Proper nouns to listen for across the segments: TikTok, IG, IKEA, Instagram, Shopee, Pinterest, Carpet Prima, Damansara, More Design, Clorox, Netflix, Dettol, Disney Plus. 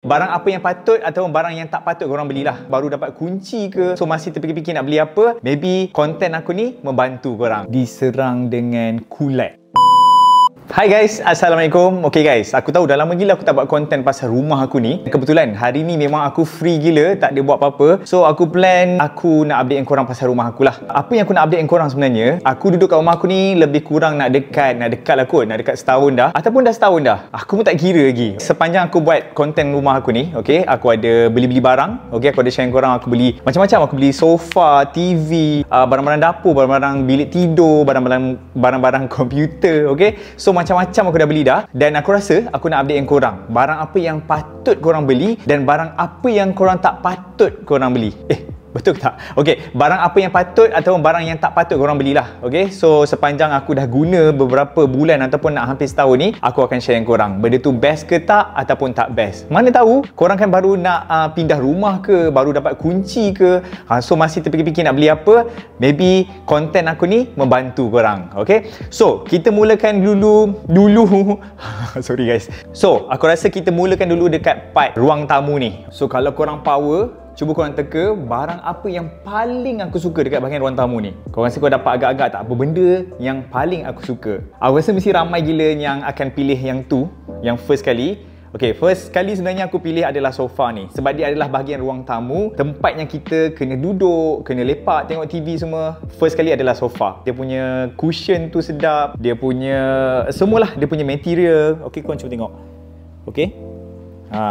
Barang apa yang patut atau barang yang tak patut korang belilah. Baru dapat kunci ke, so masih terfikir-fikir nak beli apa, maybe konten aku ni membantu korang. Diserang dengan kulat. Hi guys, Assalamualaikum. Okay guys, aku tahu dah lama gila aku tak buat konten pasal rumah aku ni. Kebetulan hari ni memang aku free gila, tak ada buat apa-apa. So aku plan aku nak update korang pasal rumah aku lah. Apa yang aku nak update korang sebenarnya, aku duduk kat rumah aku ni lebih kurang nak dekat lah kot. Nak dekat setahun dah, ataupun dah setahun dah. Aku pun tak kira lagi. Sepanjang aku buat konten rumah aku ni, okay, aku ada beli-beli barang. Okay, aku ada share korang, aku beli macam-macam. Aku beli sofa, TV, barang-barang dapur, barang-barang bilik tidur, barang-barang komputer. Okay, so macam-macam aku dah beli dah. Dan aku rasa aku nak update yang korang, barang apa yang patut korang beli dan barang apa yang korang tak patut korang beli. Betul ke tak? Okay, barang apa yang patut atau barang yang tak patut korang belilah. Okay, so sepanjang aku dah guna beberapa bulan ataupun nak hampir setahun ni, aku akan share dengan korang. Benda tu best ke tak ataupun tak best. Mana tahu, korang kan baru nak pindah rumah ke, baru dapat kunci ke, so masih terfikir-fikir nak beli apa. Maybe konten aku ni membantu korang. Okay, so kita mulakan dulu sorry guys. So, aku rasa kita mulakan dulu dekat part ruang tamu ni. So, kalau korang power, cuba korang teka barang apa yang paling aku suka dekat bahagian ruang tamu ni. Korang rasa korang dapat agak-agak tak apa benda yang paling aku suka? Aku rasa mesti ramai gila yang akan pilih yang tu, yang first kali. Okay, first kali sebenarnya aku pilih adalah sofa ni. Sebab dia adalah bahagian ruang tamu, tempat yang kita kena duduk, kena lepak, tengok TV semua. First kali adalah sofa. Dia punya cushion tu sedap, dia punya semualah, dia punya material. Okay, korang cuba tengok. Okay,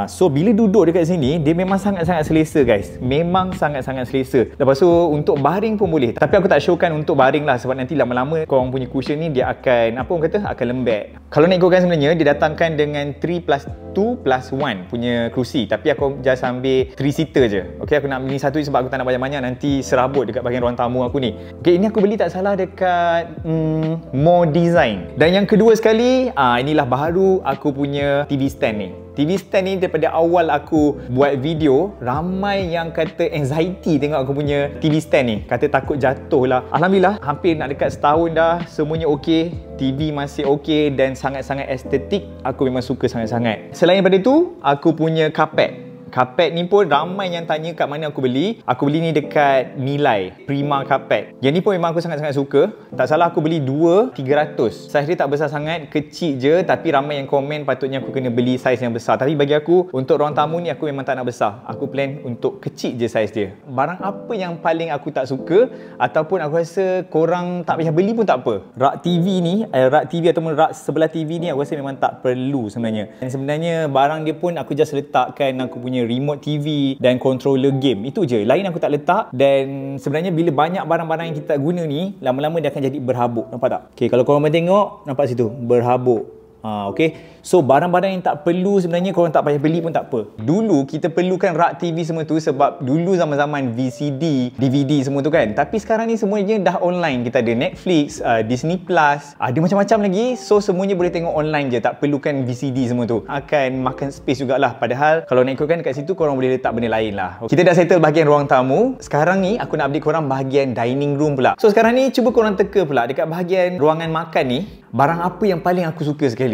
so bila duduk dekat sini, dia memang sangat-sangat selesa guys. Memang sangat-sangat selesa. Lepas tu untuk baring pun boleh, tapi aku tak showkan untuk baring lah, sebab nanti lama-lama korang punya cushion ni dia akan, apa orang kata, akan lembek. Kalau nak ikutkan sebenarnya, dia datangkan dengan 3+2+1 punya kerusi, tapi aku just ambil 3 seater je. Okay, aku nak ambil ni satu sebab aku tak nak banyak-banyak, nanti serabut dekat bahagian ruang tamu aku ni. Okay, ini aku beli tak salah dekat More Design. Dan yang kedua sekali, inilah baru aku punya TV stand ni. TV stand ni daripada awal aku buat video, ramai yang kata anxiety tengok aku punya TV stand ni, kata takut jatuh lah. Alhamdulillah, hampir nak dekat setahun dah, semuanya okey. TV masih okey dan sangat-sangat estetik. Aku memang suka sangat-sangat. Selain daripada tu, aku punya carpet. Carpet ni pun ramai yang tanya kat mana aku beli. Aku beli ni dekat Nilai, Prima Carpet. Yang ni pun memang aku sangat-sangat suka. Tak salah aku beli 2 300. Saiz dia tak besar sangat, kecil je, tapi ramai yang komen patutnya aku kena beli saiz yang besar. Tapi bagi aku, untuk ruang tamu ni aku memang tak nak besar. Aku plan untuk kecil je saiz dia. Barang apa yang paling aku tak suka ataupun aku rasa korang tak payah beli pun tak apa, rak TV ni, rak TV ataupun rak sebelah TV ni aku rasa memang tak perlu sebenarnya. Dan sebenarnya barang dia pun aku just letakkan aku punya remote TV dan controller game. Itu je, lain aku tak letak. Dan sebenarnya bila banyak barang-barang yang kita tak guna ni, lama-lama dia akan jadi berhabuk. Nampak tak? Okay, kalau korang tengok, nampak situ berhabuk. Okay, so barang-barang yang tak perlu sebenarnya korang tak payah beli pun tak apa. Dulu kita perlukan rak TV semua tu, sebab dulu zaman-zaman VCD, DVD semua tu kan. Tapi sekarang ni semuanya dah online. Kita ada Netflix, Disney Plus, ada macam-macam lagi. So semuanya boleh tengok online je, tak perlukan VCD semua tu. Akan makan space jugalah. Padahal kalau nak ikutkan dekat situ, korang boleh letak benda lain lah. Okay, kita dah settle bahagian ruang tamu. Sekarang ni aku nak update korang bahagian dining room pula. So sekarang ni cuba korang teka pula dekat bahagian ruangan makan ni, barang apa yang paling aku suka sekali?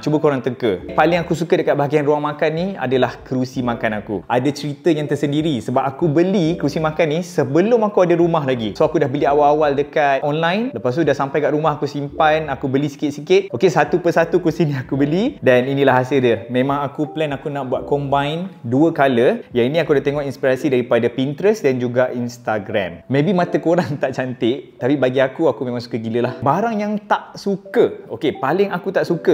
Cuba korang teka. Paling aku suka dekat bahagian ruang makan ni adalah kerusi makan aku. Ada cerita yang tersendiri sebab aku beli kerusi makan ni sebelum aku ada rumah lagi. So aku dah beli awal-awal dekat online, lepas tu dah sampai kat rumah aku simpan, aku beli sikit-sikit. Okay, satu persatu kerusi ni aku beli dan inilah hasil dia. Memang aku plan aku nak buat combine 2 colour. Yang ini aku dah tengok inspirasi daripada Pinterest dan juga Instagram. Maybe mata korang tak cantik, tapi bagi aku memang suka gila lah. Barang yang tak suka, okay, paling aku tak suka,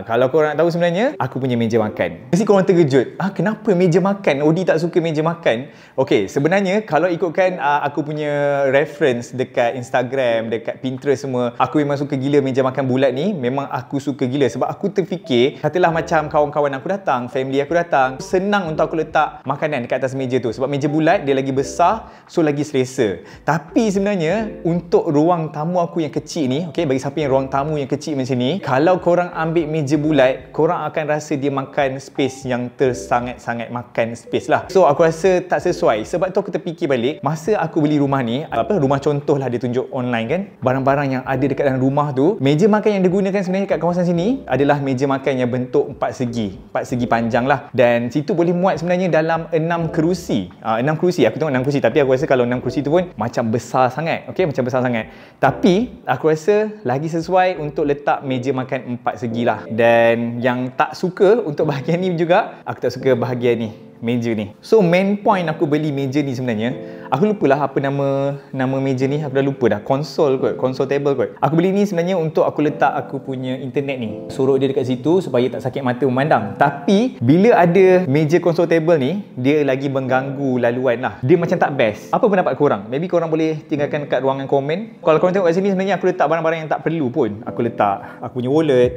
kalau korang nak tahu sebenarnya, aku punya meja makan. Mesti korang terkejut, kenapa meja makan? Odi tak suka meja makan. Okay, sebenarnya kalau ikutkan aku punya reference dekat Instagram, dekat Pinterest semua, aku memang suka gila meja makan bulat ni. Memang aku suka gila sebab aku terfikir, katalah macam kawan-kawan aku datang, family aku datang, senang untuk aku letak makanan dekat atas meja tu. Sebab meja bulat, dia lagi besar, so lagi selesa. Tapi sebenarnya untuk ruang tamu aku yang kecil ni, okay, bagi siapa yang ruang ruang tamu yang kecil macam ni, kalau korang ambil meja bulat, korang akan rasa dia makan space yang tersangat-sangat makan space lah. So aku rasa tak sesuai. Sebab tu aku terfikir balik masa aku beli rumah ni, rumah contoh lah dia tunjuk online kan, barang-barang yang ada dekat dalam rumah tu, meja makan yang digunakan sebenarnya kat kawasan sini adalah meja makan yang bentuk empat segi panjang lah, dan situ boleh muat sebenarnya dalam 6 kerusi. 6 kerusi, aku tengok 6 kerusi, tapi aku rasa kalau 6 kerusi tu pun macam besar sangat, okey, macam besar sangat. Tapi aku rasa lagi sesuai untuk letak meja makan 4 segi lah. Dan yang tak suka untuk bahagian ni juga, aku tak suka bahagian ni, meja ni. So main point aku beli meja ni sebenarnya, aku lupalah apa nama meja ni, aku dah lupa dah. Konsol kot, konsol table kot. Aku beli ni sebenarnya untuk aku letak aku punya internet ni, sorok dia dekat situ supaya tak sakit mata memandang. Tapi bila ada meja konsol table ni, dia lagi mengganggu laluan lah, dia macam tak best. Apa pendapat korang? Maybe korang boleh tinggalkan kat ruangan komen. Kalau korang tengok kat sini sebenarnya aku letak barang-barang yang tak perlu pun. Aku letak aku punya wallet,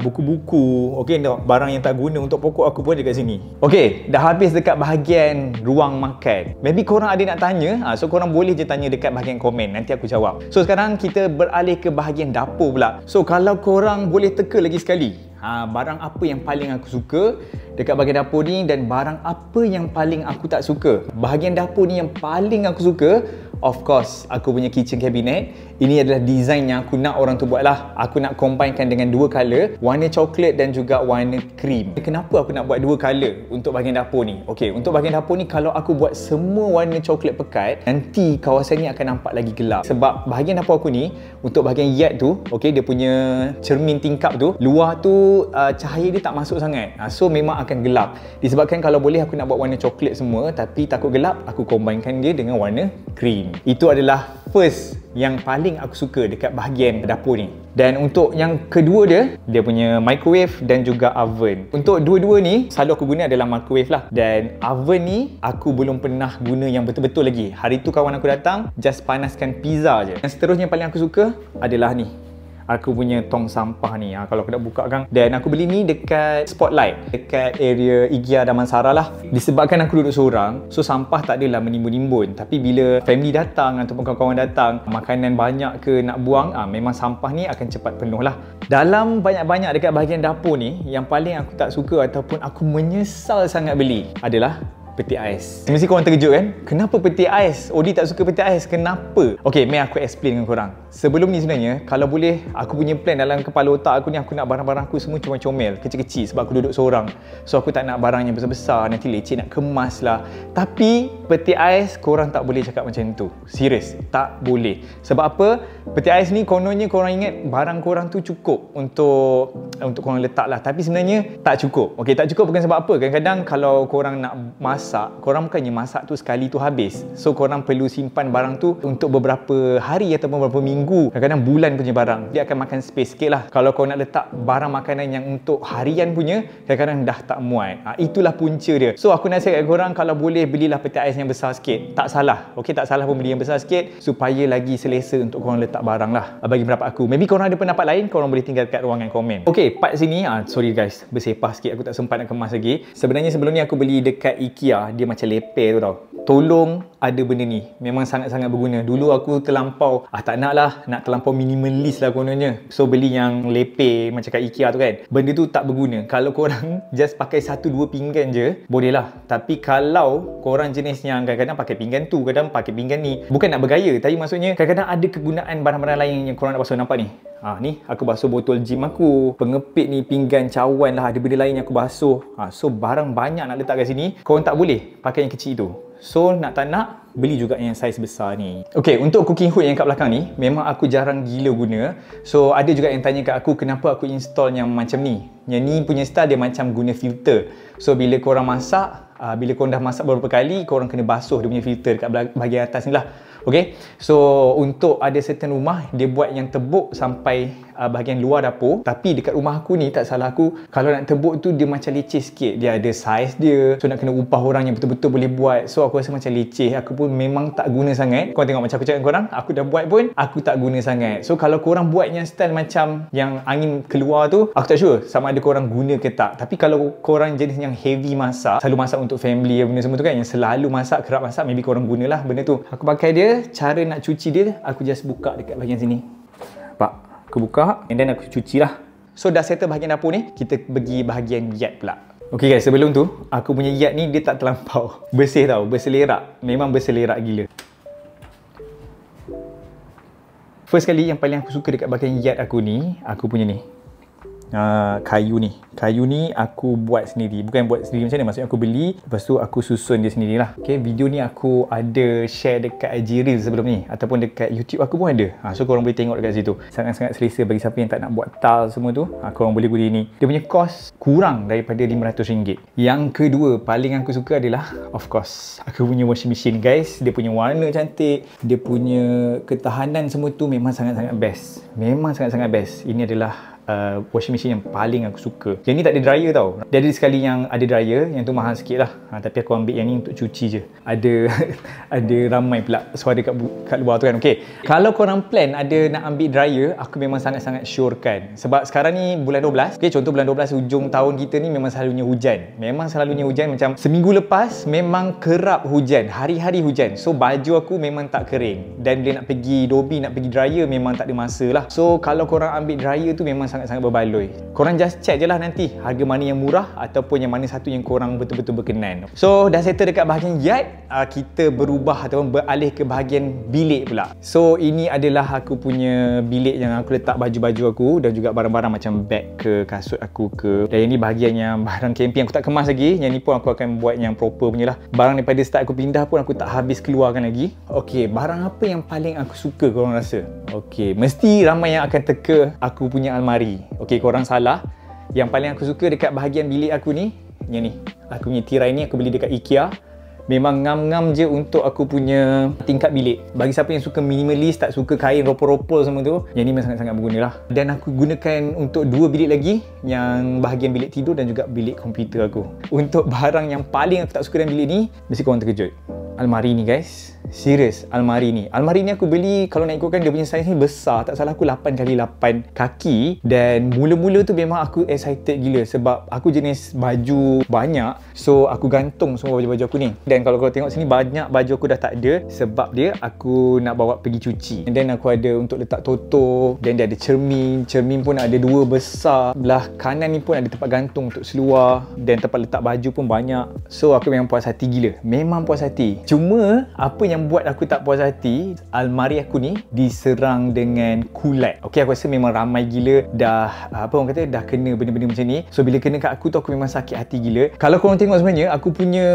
buku-buku, okey, barang yang tak guna untuk pokok aku pun dekat sini. Okey, dah habis dekat bahagian ruang makan. Maybe korang ada nak tanya, so korang boleh je tanya dekat bahagian komen, nanti aku jawab. So sekarang kita beralih ke bahagian dapur pula. So kalau korang boleh teka lagi sekali, barang apa yang paling aku suka dekat bahagian dapur ni, dan barang apa yang paling aku tak suka. Bahagian dapur ni yang paling aku suka, of course, aku punya kitchen cabinet. Ini adalah design yang aku nak orang tu buat lah. Aku nak combinekan dengan 2 colour, warna coklat dan juga warna cream. Kenapa aku nak buat 2 colour untuk bahagian dapur ni? Okey, untuk bahagian dapur ni kalau aku buat semua warna coklat pekat, nanti kawasan ni akan nampak lagi gelap. Sebab bahagian dapur aku ni, untuk bahagian yard tu, okey, dia punya cermin tingkap tu, luar tu cahaya dia tak masuk sangat, so memang akan gelap. Disebabkan kalau boleh aku nak buat warna coklat semua, tapi takut gelap, aku combinekan dia dengan warna cream. Itu adalah first yang paling aku suka dekat bahagian dapur ni. Dan untuk yang kedua dia, dia punya microwave dan juga oven. Untuk dua-dua ni selalu aku guna adalah microwave lah, dan oven ni aku belum pernah guna yang betul-betul lagi. Hari tu kawan aku datang just panaskan pizza je. Dan seterusnya yang paling aku suka adalah ni, aku punya tong sampah ni, kalau aku nak buka kan. Dan aku beli ni dekat Spotlight, dekat area IKEA Damansara lah. Disebabkan aku duduk seorang, so sampah tak adalah menimbun-nimbun. Tapi bila family datang ataupun kawan-kawan datang, makanan banyak ke nak buang, memang sampah ni akan cepat penuh lah. Dalam banyak-banyak dekat bahagian dapur ni, yang paling aku tak suka ataupun aku menyesal sangat beli adalah peti ais. Mesti korang terkejut kan? Kenapa peti ais? Odi tak suka peti ais, kenapa? Okey, mari aku explain dengan korang. Sebelum ni sebenarnya, kalau boleh, aku punya plan dalam kepala otak aku ni, aku nak barang-barang aku semua cuma comel, kecil-kecil, sebab aku duduk seorang. So aku tak nak barang yang besar-besar, nanti leceh nak kemas lah. Tapi peti ais, korang tak boleh cakap macam tu. Serius, tak boleh. Sebab apa? Peti ais ni kononnya korang ingat barang korang tu cukup untuk korang letak lah. Tapi sebenarnya tak cukup. Okey, tak cukup bukan sebab apa. Kadang-kadang kalau korang nak korang bukannya masak tu sekali tu habis. So korang perlu simpan barang tu untuk beberapa hari ataupun beberapa minggu, kadang-kadang bulan punya barang. Dia akan makan space sikit lah. Kalau kau nak letak barang makanan yang untuk harian punya, kadang-kadang dah tak muat. Itulah punca dia. So aku nasihat kat korang, kalau boleh belilah peti ais yang besar sikit. Tak salah, okey, tak salah pun beli yang besar sikit, supaya lagi selesa untuk korang letak barang lah. Bagi pendapat aku. Maybe korang ada pendapat lain, korang boleh tinggal kat ruangan komen. Okey, part sini, sorry guys, bersepah sikit, aku tak sempat nak kemas lagi. Sebenarnya sebelum ni aku beli dekat IKEA, dia macam leper tu tau. Tolong ada benda ni, memang sangat-sangat berguna. Dulu aku terlampau, tak nak lah, nak terlampau minimalis lah kononnya. So beli yang leper macam kat IKEA tu kan. Benda tu tak berguna. Kalau korang just pakai 1-2 pinggan je, boleh lah. Tapi kalau korang jenis yang kadang-kadang pakai pinggan tu, kadang pakai pinggan ni, bukan nak bergaya, tapi maksudnya kadang-kadang ada kegunaan barang-barang lain yang korang nak basuh. Nampak ni? Ni aku basuh botol gym aku, pengepit ni, pinggan cawan lah, ada benda lain yang aku basuh. So barang banyak nak letak kat sini, korang tak boleh pakai yang kecil tu. So nak tak nak, beli juga yang saiz besar ni. Okey, untuk cooking hood yang kat belakang ni, memang aku jarang gila guna. So ada juga yang tanya kat aku, kenapa aku install yang macam ni. Yang ni punya style dia macam guna filter. So bila korang masak, bila korang dah masak beberapa kali, korang kena basuh dia punya filter kat bahagian atas ni lah. Okey, so untuk ada certain rumah, dia buat yang tebuk sampai bahagian luar dapur. Tapi dekat rumah aku ni, tak salah aku, kalau nak tebuk tu dia macam leceh sikit. Dia ada saiz dia, so nak kena upah orang yang betul-betul boleh buat. So aku rasa macam leceh, aku pun memang tak guna sangat. Korang tengok macam aku cakap dengan korang, aku dah buat pun aku tak guna sangat. So kalau korang buat yang style macam yang angin keluar tu, aku tak sure sama ada korang guna ke tak. Tapi kalau korang jenis yang heavy masak, selalu masak untuk family benda semua tu kan, yang selalu masak, kerap masak, maybe korang gunalah benda tu. Aku pakai dia, cara nak cuci dia, aku just buka dekat bahagian sini. Nampak? kebuka, and then aku cuci lah. So dah settle bahagian dapur ni, kita pergi bahagian yard pula. Okay guys, sebelum tu aku punya yard ni dia tak terlampau bersih tau, berselerak, memang berselerak gila. First kali yang paling aku suka dekat bahagian yard aku ni, aku punya ni kayu ni. Kayu ni aku buat sendiri. Bukan buat sendiri macam mana, maksudnya aku beli, lepas tu aku susun dia sendirilah. Okay, video ni aku ada share dekat IG Reels sebelum ni, ataupun dekat YouTube aku pun ada. So korang boleh tengok dekat situ. Sangat-sangat selesa bagi siapa yang tak nak buat tile semua tu. Korang boleh guna ni. Dia punya kos kurang daripada RM500. Yang kedua paling aku suka adalah, of course, aku punya washing machine guys. Dia punya warna cantik, dia punya ketahanan semua tu memang sangat-sangat best. Memang sangat-sangat best. Ini adalah washing machine yang paling aku suka. Yang ni tak ada dryer tau. Dia ada sekali yang ada dryer, yang tu mahal sikit lah. Tapi aku ambil yang ni untuk cuci je. Ada ada ramai pula suara kat luar tu kan. Okay, kalau korang plan ada nak ambil dryer, aku memang sangat-sangat syorkan. Sebab sekarang ni bulan 12. Okay, contoh bulan 12 hujung tahun kita ni memang selalunya hujan. Memang selalunya hujan. Macam seminggu lepas memang kerap hujan, hari-hari hujan. So baju aku memang tak kering. Dan bila nak pergi dobi, nak pergi dryer, memang tak ada masa lah. So kalau korang ambil dryer tu memang sangat-sangat berbaloi. Korang just check je lah nanti harga mana yang murah ataupun yang mana satu yang korang betul-betul berkenan. So dah settle dekat bahagian yard, kita berubah ataupun beralih ke bahagian bilik pula. So ini adalah aku punya bilik yang aku letak baju-baju aku dan juga barang-barang macam beg ke, kasut aku ke. Dan yang ni bahagian yang barang camping aku tak kemas lagi. Yang ni pun aku akan buat yang proper punya lah. Barang daripada start aku pindah pun aku tak habis keluarkan lagi. Okay, barang apa yang paling aku suka korang rasa? Okay, mesti ramai yang akan teka aku punya almari. Okey, korang salah. Yang paling aku suka dekat bahagian bilik aku ni, yang ni. Aku punya tirai ni aku beli dekat IKEA. Memang ngam-ngam je untuk aku punya tingkat bilik. Bagi siapa yang suka minimalis, tak suka kain ropol-ropol semua tu, yang ni memang sangat-sangat berguna lah. Dan aku gunakan untuk dua bilik lagi, yang bahagian bilik tidur dan juga bilik komputer aku. Untuk barang yang paling aku tak suka dalam bilik ni, mesti korang terkejut, almari ni guys. Serius, almari ni. Almari ni aku beli, kalau nak ikutkan dia punya saiz ni besar. Tak salah aku 8x8 kaki. Dan mula-mula tu memang aku excited gila. Sebab aku jenis baju banyak. So aku gantung semua baju-baju aku ni. Dan kalau kau tengok sini, banyak baju aku dah tak ada. Sebab dia aku nak bawa pergi cuci. And then aku ada untuk letak toto. Dan dia ada cermin. Cermin pun ada dua besar. Belah kanan ni pun ada tempat gantung untuk seluar. Dan tempat letak baju pun banyak. So aku memang puas hati gila. Memang puas hati. Cuma apa yang buat aku tak puas hati, almari aku ni diserang dengan kulat. Okey, aku rasa memang ramai gila dah apa orang kata, dah kena benda-benda macam ni. So bila kena kat aku tu, aku memang sakit hati gila. Kalau korang tengok sebenarnya aku punya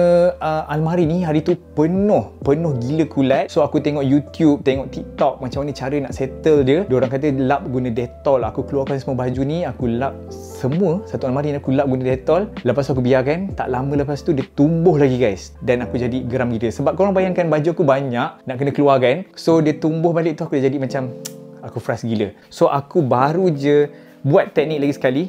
almari ni hari tu penuh gila kulat. So aku tengok YouTube, tengok TikTok macam mana cara nak settle dia. Diorang kata lap guna Dettol. Aku keluarkan semua baju ni, aku lap semua satu almari ni, aku lap guna Dettol. Lepas tu aku biarkan, tak lama lepas tu dia tumbuh lagi guys. Dan aku jadi geram gila. Sebab korang bayangkan baju aku banyak, nak kena keluar kan. So dia tumbuh balik tu, aku dah jadi macam aku frust gila. So aku baru je buat teknik lagi sekali.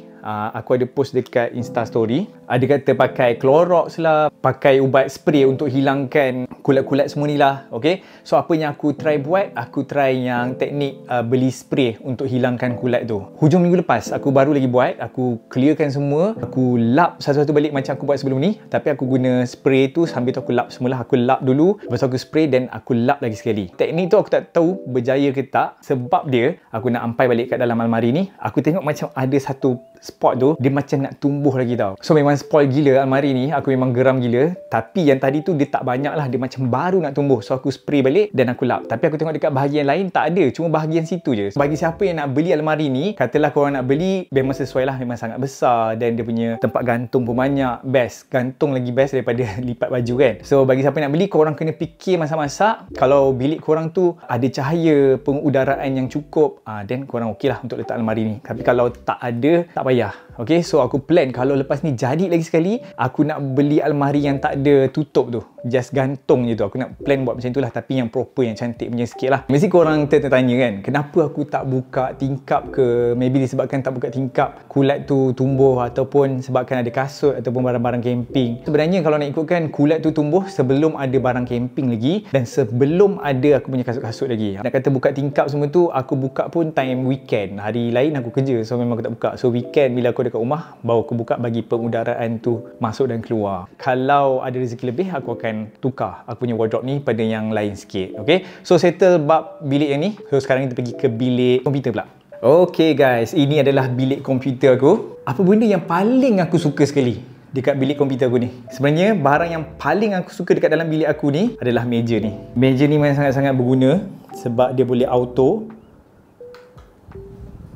Aku ada post dekat Insta Story. Ada kata pakai Clorox lah, pakai ubat spray untuk hilangkan kulat-kulat semua ni lah. Okay, so apa yang aku try buat, aku try yang teknik beli spray untuk hilangkan kulat tu. Hujung minggu lepas aku baru lagi buat. Aku clearkan semua, aku lap satu-satu balik macam aku buat sebelum ni. Tapi aku guna spray tu, sambil tu aku lap semula. Aku lap dulu, lepas tu aku spray dan aku lap lagi sekali. Teknik tu aku tak tahu berjaya ke tak. Sebab dia, aku nak ampai balik kat dalam almari ni, aku tengok macam ada satu spot tu dia macam nak tumbuh lagi tau. So memang spoil gila almari ni. Aku memang geram gila. Tapi yang tadi tu dia tak banyak lah, dia macam baru nak tumbuh. So aku spray balik dan aku lap. Tapi aku tengok dekat bahagian lain tak ada, cuma bahagian situ je. So, bagi siapa yang nak beli almari ni, katalah korang nak beli, memang sesuai lah. Memang sangat besar dan dia punya tempat gantung pun banyak. Best, gantung lagi best daripada lipat baju kan. So bagi siapa yang nak beli, korang kena fikir masak-masak. Kalau bilik korang tu ada cahaya, pengudaraan yang cukup, then korang okey lah untuk letak almari ni. Tapi kalau tak ada, tak payah. Okay, so aku plan kalau lepas ni jadi lagi sekali, aku nak beli almari yang tak ada tutup tu, just gantung je tu. Aku nak plan buat macam tu lah, tapi yang proper, yang cantik punya sikit lah. Mesti korang tertanya kan, kenapa aku tak buka tingkap ke? Maybe disebabkan tak buka tingkap kulat tu tumbuh, ataupun sebabkan ada kasut ataupun barang-barang camping. Sebenarnya kalau nak ikutkan, kulat tu tumbuh sebelum ada barang camping lagi dan sebelum ada aku punya kasut-kasut lagi. Nak kata buka tingkap semua tu, aku buka pun time weekend. Hari lain aku kerja, so memang aku tak buka. So weekend bila aku dekat rumah, baru aku buka bagi pengudaraan tu masuk dan keluar. Kalau ada rezeki lebih, aku akan tukar aku punya wardrobe ni pada yang lain sikit. Okay, so settle bab bilik yang ni. So sekarang kita pergi ke bilik komputer pula. Okey guys, ini adalah bilik komputer aku. Apa benda yang paling aku suka sekali dekat bilik komputer aku ni? Sebenarnya barang yang paling aku suka dekat dalam bilik aku ni adalah meja ni. Meja ni memang sangat-sangat berguna sebab dia boleh auto.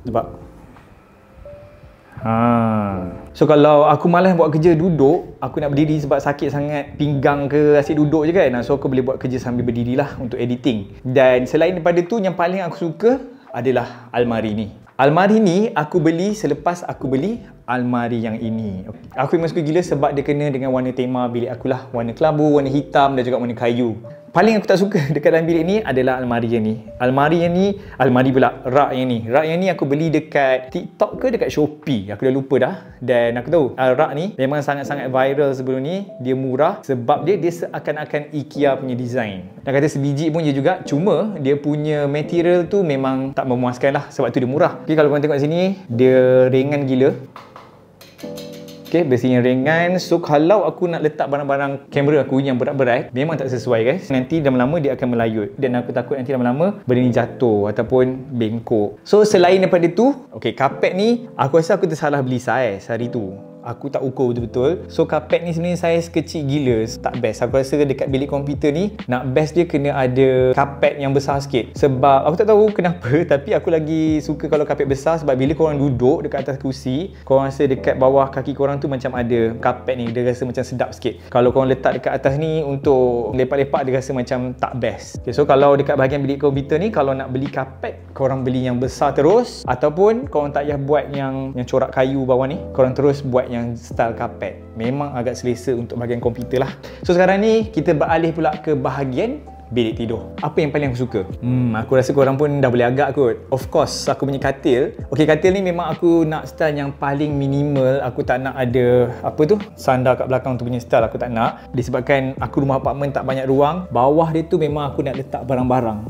Nampak? So kalau aku malas buat kerja duduk, aku nak berdiri sebab sakit sangat pinggang ke, asyik duduk je kan. So aku boleh buat kerja sambil berdiri lah untuk editing. Dan selain daripada tu, yang paling aku suka adalah almari ni. Almari ni aku beli selepas aku beli almari yang ini. Aku memang suka gila sebab dia kena dengan warna tema bilik aku lah. Warna kelabu, warna hitam dan juga warna kayu. Paling aku tak suka dekat dalam bilik ni adalah almari yang ni. Rak yang ni. Rak yang ni aku beli dekat TikTok ke dekat Shopee, aku dah lupa dah. Dan aku tahu rak ni memang sangat-sangat viral sebelum ni. Dia murah sebab dia seakan-akan IKEA punya design. Nak kata sebiji pun dia juga, cuma dia punya material tu memang tak memuaskan lah, sebab tu dia murah. Okay, kalau korang tengok sini, dia ringan gila. Okay, besinya ringan. So kalau aku nak letak barang-barang kamera aku yang berat-berat, memang tak sesuai guys. Nanti lama-lama dia akan melayut, dan aku takut nanti lama-lama benda ni jatuh ataupun bengkok. So selain daripada tu, okay, karpet ni aku rasa aku tersalah beli saiz hari tu. Aku tak ukur betul-betul. So karpet ni sebenarnya saiz kecil gila, tak best. Aku rasa dekat bilik komputer ni, nak best dia kena ada karpet yang besar sikit. Sebab aku tak tahu kenapa, tapi aku lagi suka kalau karpet besar. Sebab bila korang duduk dekat atas kursi, korang rasa dekat bawah kaki korang tu macam ada karpet ni. Dia rasa macam sedap sikit. Kalau korang letak dekat atas ni untuk lepak-lepak, dia rasa macam tak best. Okay, so kalau dekat bahagian bilik komputer ni, kalau nak beli karpet, korang beli yang besar terus. Ataupun korang tak payah buat yang corak kayu bawah ni, korang terus buat yang style carpet. Memang agak selesa untuk bahagian komputer lah. So sekarang ni kita beralih pula ke bahagian bilik tidur. Apa yang paling aku suka? Aku rasa korang pun dah boleh agak kot. Of course, aku punya katil. Okay, katil ni memang aku nak style yang paling minimal. Aku tak nak ada apa tu, sandar kat belakang tu punya style, aku tak nak. Disebabkan aku rumah apartmen tak banyak ruang, bawah dia tu memang aku nak letak barang-barang.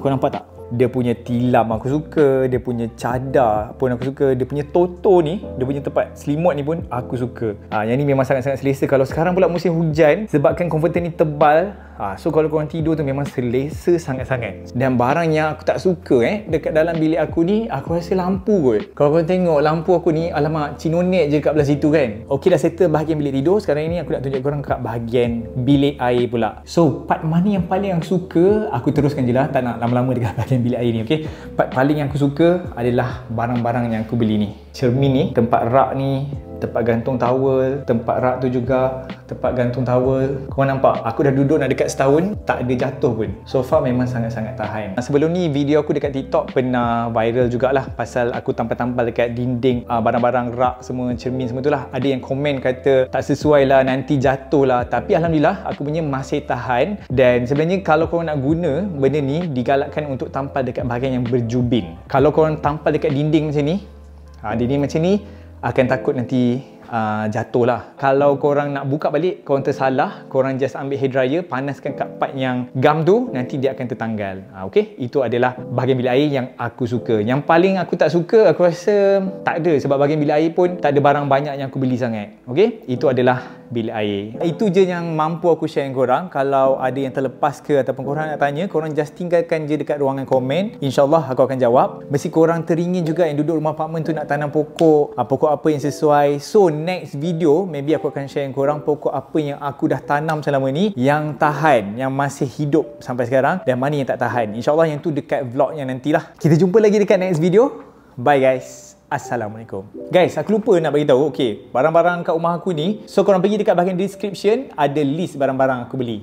Kau nampak tak? Dia punya tilam aku suka, dia punya cadar pun aku suka, dia punya toto ni, dia punya tempat selimut ni pun aku suka. Yang ni memang sangat-sangat selesa. Kalau sekarang pula musim hujan, sebabkan komputer ni tebal, so kalau korang tidur tu memang selesa sangat-sangat. Dan barang yang aku tak suka dekat dalam bilik aku ni, aku rasa lampu kot. Kalau korang tengok lampu aku ni, alamak, cinonet je kat belah situ kan. Okey, dah settle bahagian bilik tidur. Sekarang ni aku nak tunjuk korang kat bahagian bilik air pula. So part mana yang paling aku suka, aku teruskan je lah, tak nak lama-lama dekat bahagian bilik air ni. Okey, part paling yang aku suka adalah barang-barang yang aku beli ni. Cermin ni, tempat rak ni, tempat gantung towel, tempat rak tu juga, tempat gantung towel. Korang nampak, aku dah duduk nak dekat setahun, tak ada jatuh pun. Sofa memang sangat-sangat tahan. Sebelum ni, video aku dekat TikTok pernah viral jugalah pasal aku tampal-tampal dekat dinding barang-barang rak semua, cermin semua tu lah. Ada yang komen kata, tak sesuai lah, nanti jatuh lah. Tapi Alhamdulillah, aku punya masih tahan. Dan sebenarnya, kalau korang nak guna benda ni, digalakkan untuk tampal dekat bahagian yang berjubin. Kalau korang tampal dekat dinding macam ni, dinding macam ni, akan takut nanti jatuh lah. Kalau korang nak buka balik, korang tersalah, korang just ambil hair dryer, panaskan kat part yang gam tu, nanti dia akan tertanggal. Okay, itu adalah bahagian bilik air yang aku suka. Yang paling aku tak suka, aku rasa tak ada, sebab bahagian bilik air pun tak ada barang banyak yang aku beli sangat. Okay, itu adalah bilik air. Itu je yang mampu aku share dengan korang. Kalau ada yang terlepas ke ataupun korang nak tanya, korang just tinggalkan je dekat ruangan komen, InsyaAllah aku akan jawab. Mesti korang teringin juga yang duduk rumah apartmen tu nak tanam pokok apa yang sesuai. So next video, maybe aku akan share dengan korang pokok apa yang aku dah tanam selama ni, yang tahan, yang masih hidup sampai sekarang, dan mana yang tak tahan. InsyaAllah yang tu dekat vlog yang nantilah. Kita jumpa lagi dekat next video. Bye guys. Assalamualaikum. Guys, aku lupa nak bagi tahu. Okey, barang-barang kat rumah aku ni, so korang pergi dekat bahagian description, ada list barang-barang aku beli.